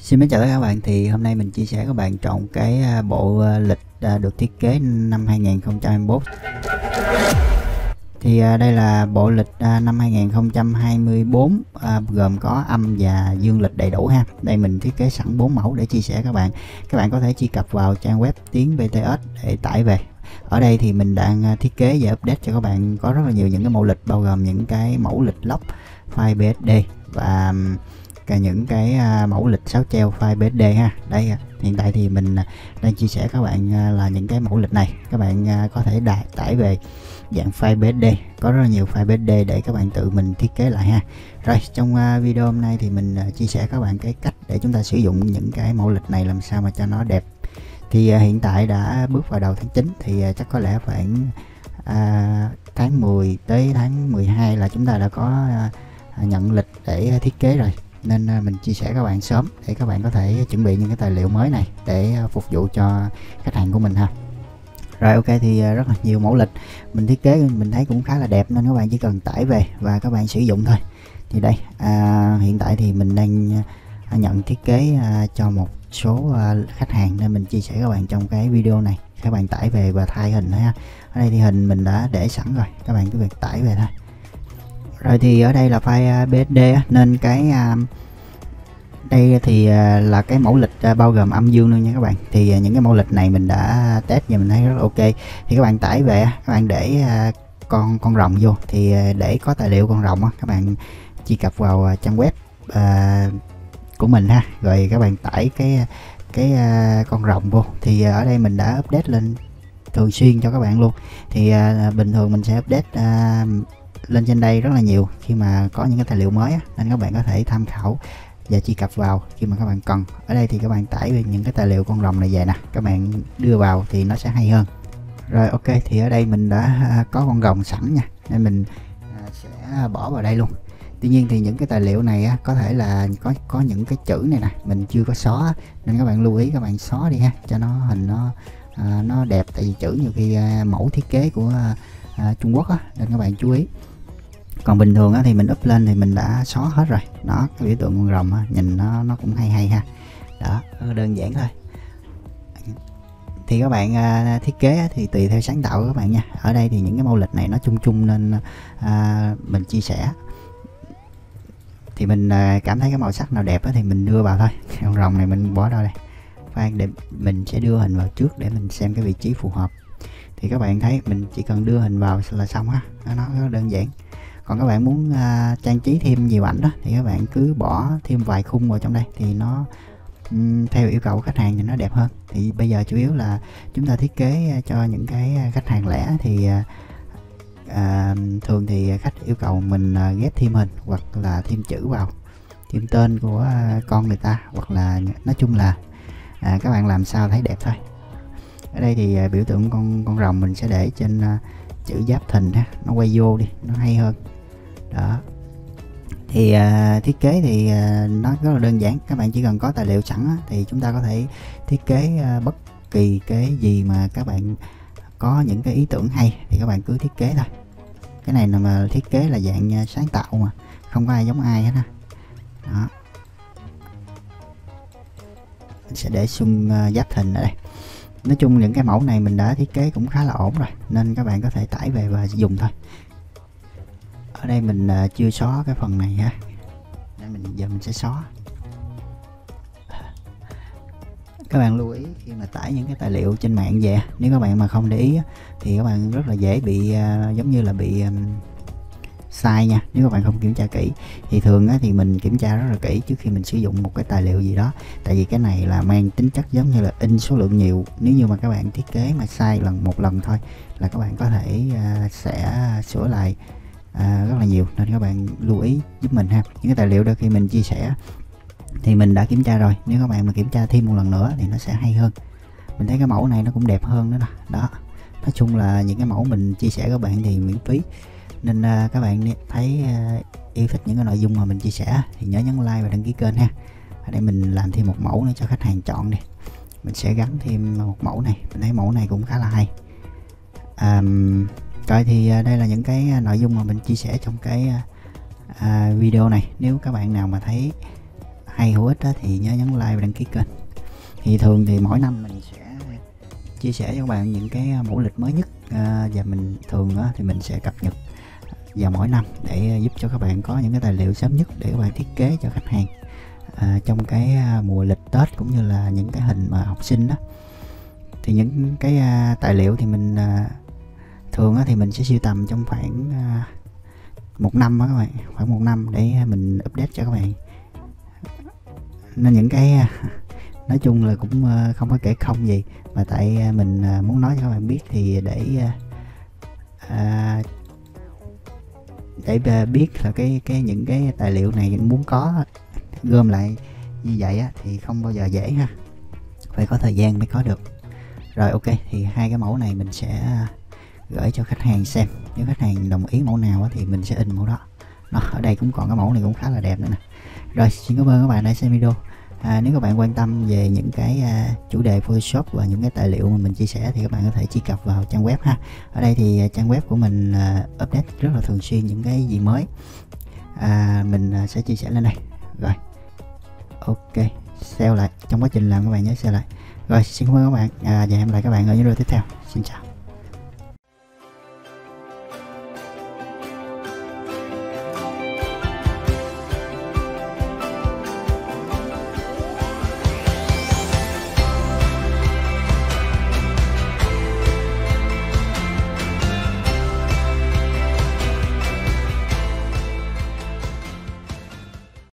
Xin mến chào tất cả các bạn. Thì hôm nay mình chia sẻ các bạn chọn cái bộ lịch được thiết kế năm 2021. Thì đây là bộ lịch năm 2024 gồm có âm và dương lịch đầy đủ ha. Đây mình thiết kế sẵn 4 mẫu để chia sẻ các bạn. Các bạn có thể truy cập vào trang web tienpts để tải về. Ở đây thì mình đang thiết kế và update cho các bạn có rất là nhiều những cái mẫu lịch, bao gồm những cái mẫu lịch lóc, file BSD và những cái mẫu lịch sáo treo file BSD ha. Đây hiện tại thì mình đang chia sẻ các bạn là những cái mẫu lịch này. Các bạn có thể tải về dạng file BSD, có rất là nhiều file BSD để các bạn tự mình thiết kế lại ha. Rồi trong video hôm nay thì mình chia sẻ các bạn cái cách để chúng ta sử dụng những cái mẫu lịch này làm sao mà cho nó đẹp. Thì hiện tại đã bước vào đầu tháng 9 thì chắc có lẽ khoảng tháng 10 tới tháng 12 là chúng ta đã có nhận lịch để thiết kế rồi, nên mình chia sẻ các bạn sớm để các bạn có thể chuẩn bị những cái tài liệu mới này để phục vụ cho khách hàng của mình ha. Rồi ok, thì rất là nhiều mẫu lịch mình thiết kế mình thấy cũng khá là đẹp nên các bạn chỉ cần tải về và các bạn sử dụng thôi. Thì đây hiện tại thì mình đang nhận thiết kế cho một số khách hàng nên mình chia sẻ các bạn trong cái video này. Các bạn tải về và thay hình ha. Ở đây thì hình mình đã để sẵn rồi, các bạn cứ việc tải về thôi. Rồi thì ở đây là file BSD nên cái đây thì là cái mẫu lịch bao gồm âm dương luôn nha các bạn. Thì những cái mẫu lịch này mình đã test và mình thấy rất là ok. Thì các bạn tải về, các bạn để con rồng vô. Thì để có tài liệu con rồng các bạn truy cập vào trang web của mình ha. Rồi các bạn tải cái con rồng vô. Thì ở đây mình đã update lên thường xuyên cho các bạn luôn. Thì bình thường mình sẽ update lên trên đây rất là nhiều khi mà có những cái tài liệu mới nên các bạn có thể tham khảo và truy cập vào khi mà các bạn cần. Ở đây thì các bạn tải về những cái tài liệu con rồng này về nè, các bạn đưa vào thì nó sẽ hay hơn. Rồi ok, thì ở đây mình đã có con rồng sẵn nha nên mình sẽ bỏ vào đây luôn. Tuy nhiên thì những cái tài liệu này có thể là có những cái chữ này nè mình chưa có xóa nên các bạn lưu ý các bạn xóa đi ha cho nó hình nó đẹp, tại vì chữ nhiều khi mẫu thiết kế của Trung Quốc nên các bạn chú ý. Còn bình thường thì mình up lên thì mình đã xóa hết rồi đó. Cái biểu tượng con rồng nhìn nó cũng hay ha, đó đơn giản thôi. Thì các bạn thiết kế thì tùy theo sáng tạo của các bạn nha. Ở đây thì những cái mẫu lịch này nó chung nên mình chia sẻ. Thì mình cảm thấy cái màu sắc nào đẹp thì mình đưa vào thôi. Con rồng này mình bỏ đâu đây, khoan để mình sẽ đưa hình vào trước để mình xem cái vị trí phù hợp. Thì các bạn thấy mình chỉ cần đưa hình vào là xong ha, nó rất đơn giản. Còn các bạn muốn trang trí thêm nhiều ảnh thì các bạn cứ bỏ thêm vài khung vào trong đây thì nó theo yêu cầu của khách hàng thì nó đẹp hơn. Thì bây giờ chủ yếu là chúng ta thiết kế cho những cái khách hàng lẻ thì thường thì khách yêu cầu mình ghép thêm hình hoặc là thêm chữ vào, thêm tên của con người ta, hoặc là nói chung là các bạn làm sao thấy đẹp thôi. Ở đây thì biểu tượng con rồng mình sẽ để trên chữ giáp thìn ha, nó quay vô đi nó hay hơn đó. Thì thiết kế thì nó rất là đơn giản, các bạn chỉ cần có tài liệu sẵn thì chúng ta có thể thiết kế bất kỳ cái gì mà các bạn có những cái ý tưởng hay thì các bạn cứ thiết kế thôi. Cái này là mà thiết kế là dạng sáng tạo mà không có ai giống ai hết ha. Đó, mình sẽ để xung giáp thìn ở đây. Nói chung những cái mẫu này mình đã thiết kế cũng khá là ổn rồi nên các bạn có thể tải về và dùng thôi. Ở đây mình chưa xóa cái phần này ha, nên giờ mình sẽ xóa. Các bạn lưu ý khi mà tải những cái tài liệu trên mạng về, nếu các bạn mà không để ý thì các bạn rất là dễ bị giống như là bị sai nha, nếu các bạn không kiểm tra kỹ. Thì thường thì mình kiểm tra rất là kỹ trước khi mình sử dụng một cái tài liệu gì đó, tại vì cái này là mang tính chất giống như là in số lượng nhiều. Nếu như mà các bạn thiết kế mà sai một lần thôi là các bạn có thể sẽ sửa lại rất là nhiều, nên các bạn lưu ý giúp mình ha. Những cái tài liệu đôi khi mình chia sẻ thì mình đã kiểm tra rồi, nếu các bạn mà kiểm tra thêm một lần nữa thì nó sẽ hay hơn. Mình thấy cái mẫu này nó cũng đẹp hơn nữa nè. Đó, nói chung là những cái mẫu mình chia sẻ các bạn thì miễn phí, nên các bạn thấy yêu thích những cái nội dung mà mình chia sẻ thì nhớ nhấn like và đăng ký kênh ha. Ở đây mình làm thêm một mẫu nữa cho khách hàng chọn đi, mình sẽ gắn thêm một mẫu này, mình thấy mẫu này cũng khá là hay. Rồi thì đây là những cái nội dung mà mình chia sẻ trong cái video này. Nếu các bạn nào mà thấy hay hữu ích thì nhớ nhấn like và đăng ký kênh. Thì thường thì mỗi năm mình sẽ chia sẻ cho các bạn những cái mẫu lịch mới nhất, và mình thường thì mình sẽ cập nhật vào mỗi năm để giúp cho các bạn có những cái tài liệu sớm nhất để các bạn thiết kế cho khách hàng trong cái mùa lịch Tết, cũng như là những cái hình mà học sinh đó. Thì những cái tài liệu thì mình thường thì mình sẽ sưu tầm trong khoảng một năm đó các bạn, khoảng một năm để mình update cho các bạn. Nên những cái nói chung là cũng không có kể không gì, mà tại mình muốn nói cho các bạn biết thì để biết là cái những cái tài liệu này muốn có gom lại như vậy thì không bao giờ dễ ha, phải có thời gian mới có được. Rồi ok, thì hai cái mẫu này mình sẽ gửi cho khách hàng xem, nếu khách hàng đồng ý mẫu nào thì mình sẽ in mẫu đó. Nó ở đây cũng còn cái mẫu này cũng khá là đẹp nữa nè. Rồi xin cảm ơn các bạn đã xem video. Nếu các bạn quan tâm về những cái chủ đề Photoshop và những cái tài liệu mà mình chia sẻ thì các bạn có thể truy cập vào trang web ha. Ở đây thì trang web của mình update rất là thường xuyên những cái gì mới, mình sẽ chia sẻ lên đây. Rồi ok, share lại, trong quá trình làm các bạn nhớ share lại. Rồi xin cảm ơn các bạn và hẹn gặp lại các bạn ở những video tiếp theo. Xin chào.